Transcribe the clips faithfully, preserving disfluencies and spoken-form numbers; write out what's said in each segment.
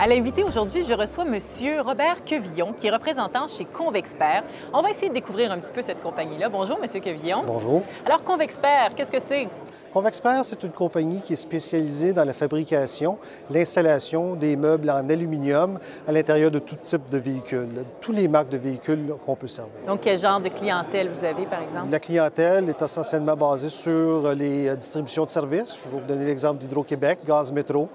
À l'invité aujourd'hui, je reçois M. Robert Quevillon, qui est représentant chez Convexpert. On va essayer de découvrir un petit peu cette compagnie-là. Bonjour, M. Quevillon. Bonjour. Alors, Convexpert, qu'est-ce que c'est? Convexpert, c'est une compagnie qui est spécialisée dans la fabrication, l'installation des meubles en aluminium à l'intérieur de tout type de véhicules, tous les marques de véhicules qu'on peut servir. Donc, quel genre de clientèle vous avez, par exemple? La clientèle est essentiellement basée sur les distributions de services. Je vais vous donner l'exemple d'Hydro-Québec, Gaz Métro,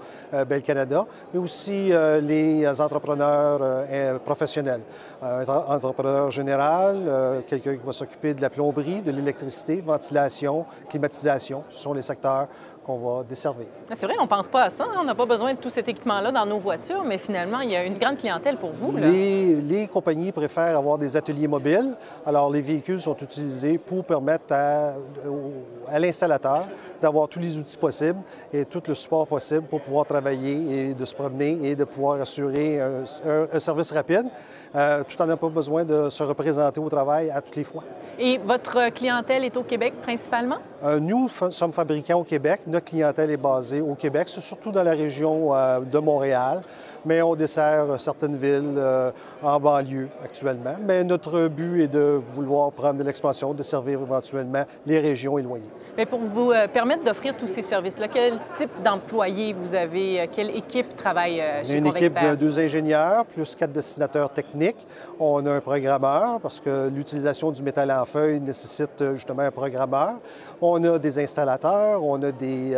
Bell Canada, mais aussi les entrepreneurs professionnels. Un entrepreneur général, quelqu'un qui va s'occuper de la plomberie, de l'électricité, ventilation, climatisation. Ce sont les secteurs qu'on va desservir. C'est vrai, on ne pense pas à ça. On n'a pas besoin de tout cet équipement-là dans nos voitures, mais finalement, il y a une grande clientèle pour vous. Là. Les, les compagnies préfèrent avoir des ateliers mobiles. Alors, les véhicules sont utilisés pour permettre à, à l'installateur d'avoir tous les outils possibles et tout le support possible pour pouvoir travailler et de se promener et de pouvoir assurer un, un, un service rapide, euh, tout en n'ayant pas besoin de se représenter au travail à toutes les fois. Et votre clientèle est au Québec principalement? Euh, nous fa- sommes fabricants au Québec. Notre clientèle est basée au Québec, c'est surtout dans la région euh, de Montréal, mais on dessert certaines villes euh, en banlieue actuellement. Mais notre but est de vouloir prendre de l'expansion, de servir éventuellement les régions éloignées. Mais pour vous euh, permettre d'offrir tous ces services-là, quel type d'employés vous avez? Quelle équipe travaille euh, chez Convexpert? Une équipe de deux ingénieurs, plus quatre dessinateurs techniques. On a un programmeur, parce que l'utilisation du métal en feuille nécessite justement un programmeur. On a des installateurs, on a des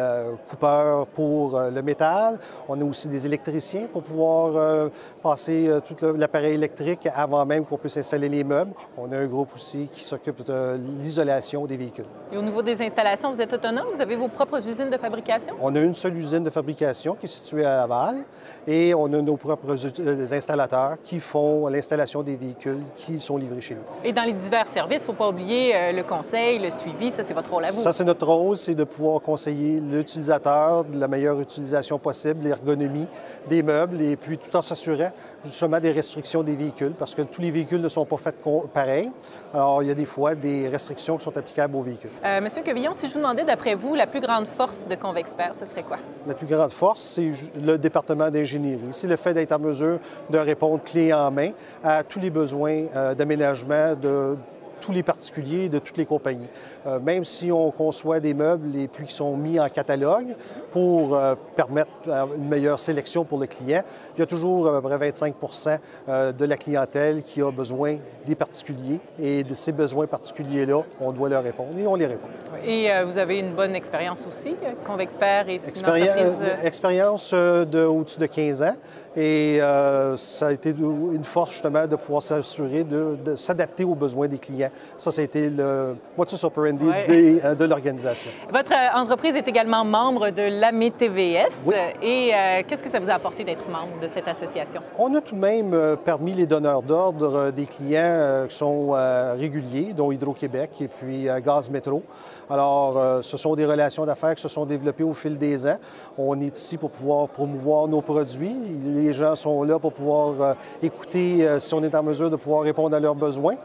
coupeurs pour le métal. On a aussi des électriciens pour pouvoir passer tout l'appareil électrique avant même qu'on puisse installer les meubles. On a un groupe aussi qui s'occupe de l'isolation des véhicules. Et au niveau des installations, vous êtes autonome? Vous avez vos propres usines de fabrication? On a une seule usine de fabrication qui est située à Laval et on a nos propres installateurs qui font l'installation des véhicules qui sont livrés chez nous. Et dans les divers services, il ne faut pas oublier le conseil, le suivi, ça c'est votre rôle à vous? Ça c'est notre rôle, c'est de pouvoir conseiller l'utilisateur, de la meilleure utilisation possible, l'ergonomie des meubles et puis tout en s'assurant justement des restrictions des véhicules parce que tous les véhicules ne sont pas faits pareil. Alors, il y a des fois des restrictions qui sont applicables aux véhicules. Euh, Monsieur Quevillon, si je vous demandais d'après vous la plus grande force de Convexpert, ce serait quoi? La plus grande force, c'est le département d'ingénierie. C'est le fait d'être en mesure de répondre clé en main à tous les besoins euh, d'aménagement de tous les particuliers de toutes les compagnies. Euh, même si on conçoit des meubles et puis qui sont mis en catalogue pour euh, permettre une meilleure sélection pour le client, il y a toujours à peu près vingt-cinq pour cent de la clientèle qui a besoin des particuliers et de ces besoins particuliers-là, on doit leur répondre et on les répond. Et euh, vous avez une bonne expérience aussi, Convexpert est une Expéri entreprise... Euh, expérience de, au-dessus de quinze ans et euh, ça a été une force justement de pouvoir s'assurer de, de s'adapter aux besoins des clients. Ça, ça a été le modus operandi ouais. de, de l'organisation. Votre entreprise est également membre de l'A M E T V S. Oui. Et euh, qu'est-ce que ça vous a apporté d'être membre de cette association? On a tout de même parmi les donneurs d'ordre des clients qui sont réguliers, dont Hydro-Québec et puis Gaz Métro. Alors, ce sont des relations d'affaires qui se sont développées au fil des ans. On est ici pour pouvoir promouvoir nos produits. Les gens sont là pour pouvoir écouter si on est en mesure de pouvoir répondre à leurs besoins.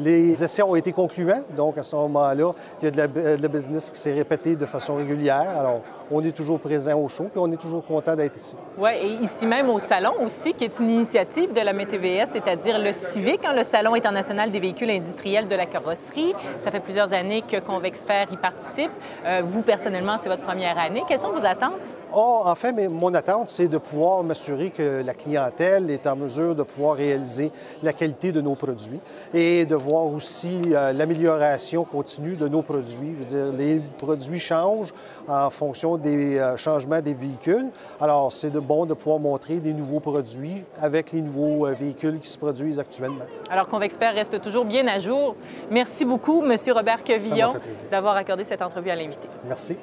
Les essais ont été concluants, donc à ce moment-là, il y a de la, de la business qui s'est répétée de façon régulière. Alors, on est toujours présent au show, puis on est toujours content d'être ici. Oui, et ici même au salon aussi, qui est une initiative de la A M E T V S, c'est-à-dire le Civic, hein, le Salon international des véhicules industriels de la carrosserie. Ça fait plusieurs années que Convexpert y participe. Euh, vous, personnellement, c'est votre première année. Quelles sont vos attentes? Oh, en fait, mais mon attente, c'est de pouvoir m'assurer que la clientèle est en mesure de pouvoir réaliser la qualité de nos produits et de voir aussi euh, l'amélioration continue de nos produits. Je veux dire, les produits changent en fonction des euh, changements des véhicules. Alors, c'est de bon de pouvoir montrer des nouveaux produits avec les nouveaux euh, véhicules qui se produisent actuellement. Alors, Convexpert reste toujours bien à jour. Merci beaucoup, M. Robert Quevillon, d'avoir accordé cette entrevue à l'invité. Merci.